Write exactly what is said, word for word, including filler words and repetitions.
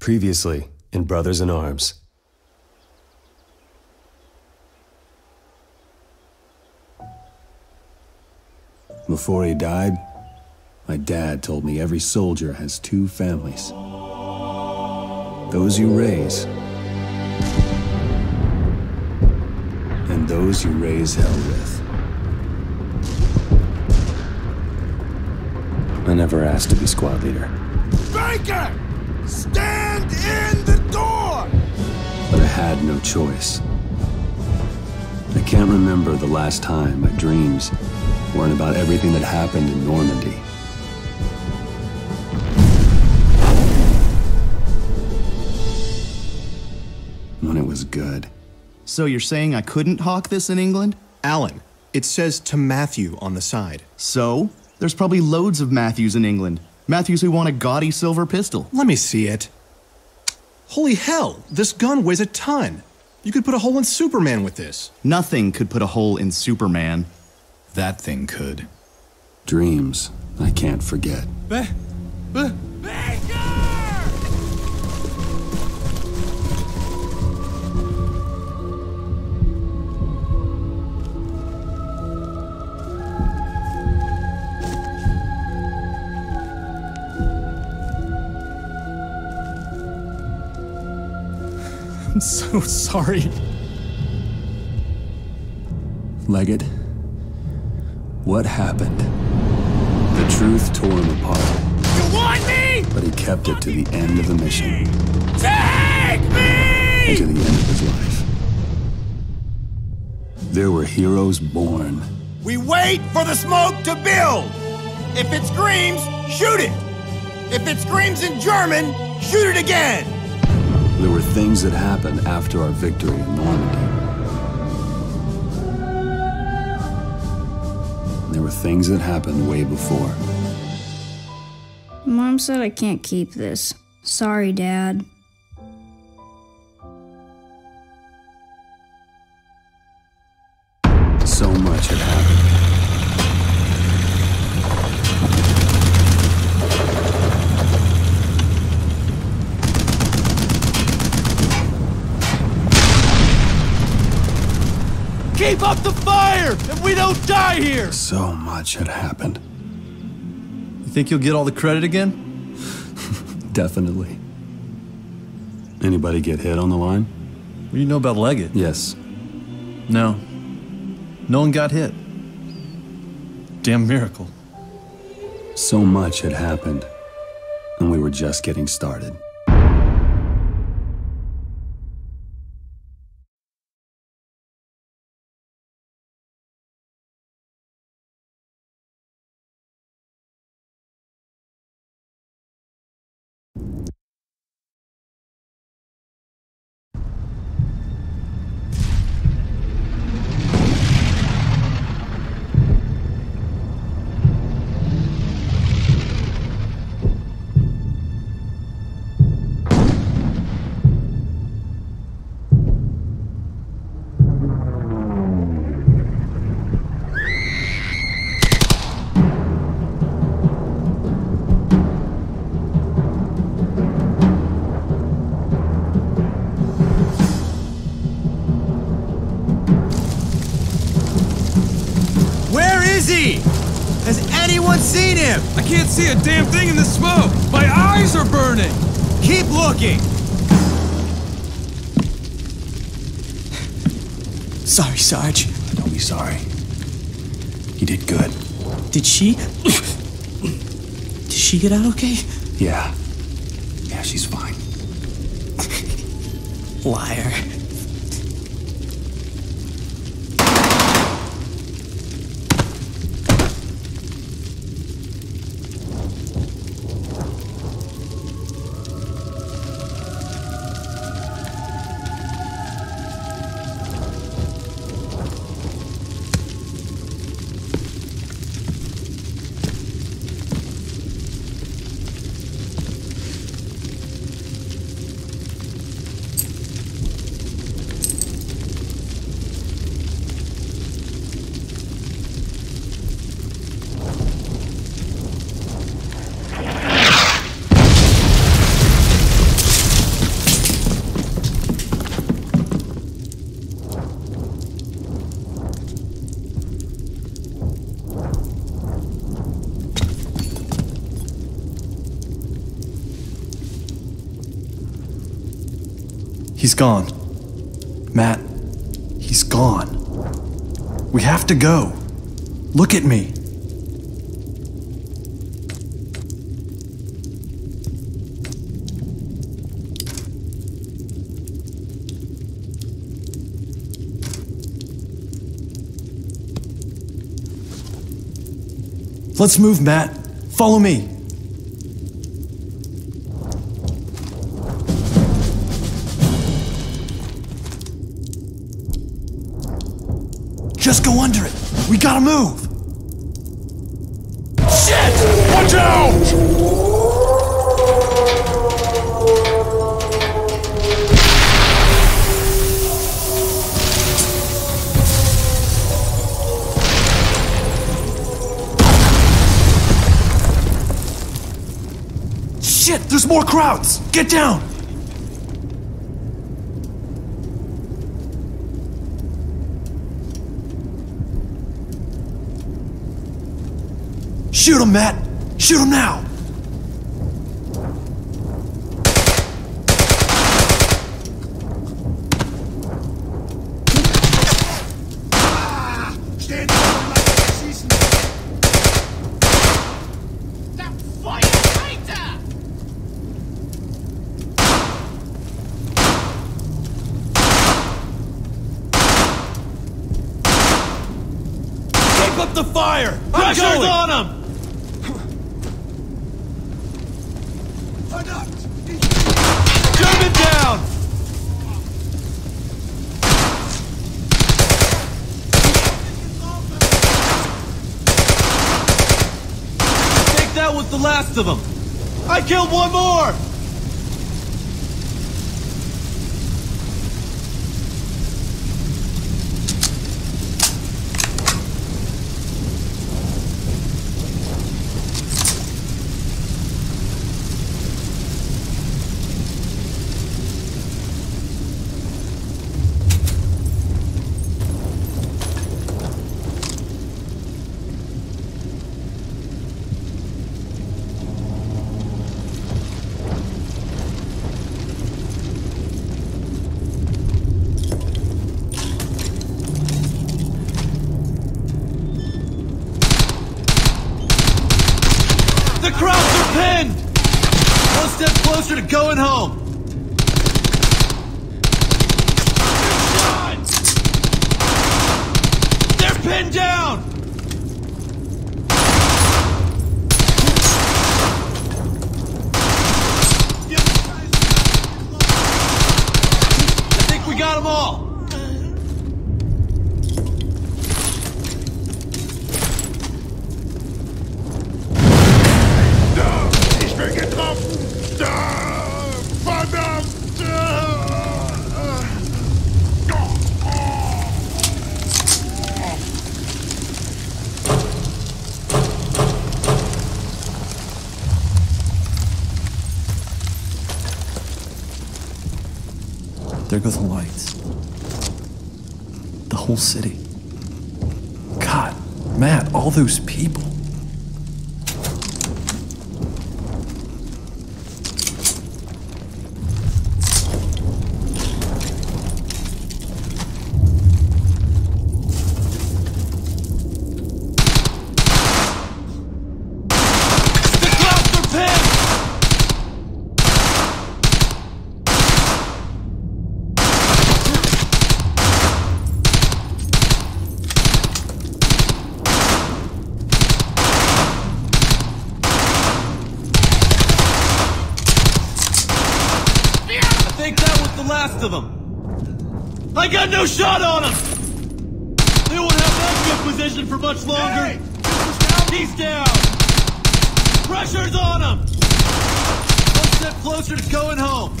Previously, in Brothers in Arms. Before he died, my dad told me every soldier has two families. Those you raise, and those you raise hell with. I never asked to be squad leader. Baker! Stand in the door! But I had no choice. I can't remember the last time my dreams weren't about everything that happened in Normandy. When it was good. So you're saying I couldn't hawk this in England? Alan, it says to Matthew on the side. So? There's probably loads of Matthews in England. Matthews who want a gaudy silver pistol. Let me see it. Holy hell, this gun weighs a ton. You could put a hole in Superman with this. Nothing could put a hole in Superman. That thing could. Dreams I can't forget. Ba- ba- Baker! I'm so sorry. Leggett, what happened? The truth tore him apart. You want me? But he kept it to the end of the mission. Take me! And to the end of his life. There were heroes born. We wait for the smoke to build. If it screams, shoot it. If it screams in German, shoot it again. There were things that happened after our victory in Normandy. There were things that happened way before. Mom said I can't keep this. Sorry, Dad. So much had happened. Keep up the fire, and we don't die here! So much had happened. You think you'll get all the credit again? Definitely. Anybody get hit on the line? What do you know about Leggett? Yes. No. No one got hit. Damn miracle. So much had happened, and we were just getting started. Seen him! I can't see a damn thing in the smoke! My eyes are burning! Keep looking! Sorry, Sarge. Don't be sorry. You did good. Did she... Did she get out okay? Yeah. Yeah, she's fine. Liar. He's gone. Matt, he's gone. We have to go. Look at me. Let's move, Matt. Follow me. Just go under it. We gotta move. Shit! Watch out! Shit, there's more crowds. Get down. Shoot him, Matt! Shoot him now! Keep up the fire! I'm going on him! The last of them. I killed one more. The crowds are pinned! One step closer to going home! They're pinned down! I think we got them all! There go the lights. The whole city. God, Matt, all those people. Of them. I got no shot on him! They won't have that good position for much longer. Hey, he's down! Pressure's on him! One step closer to going home.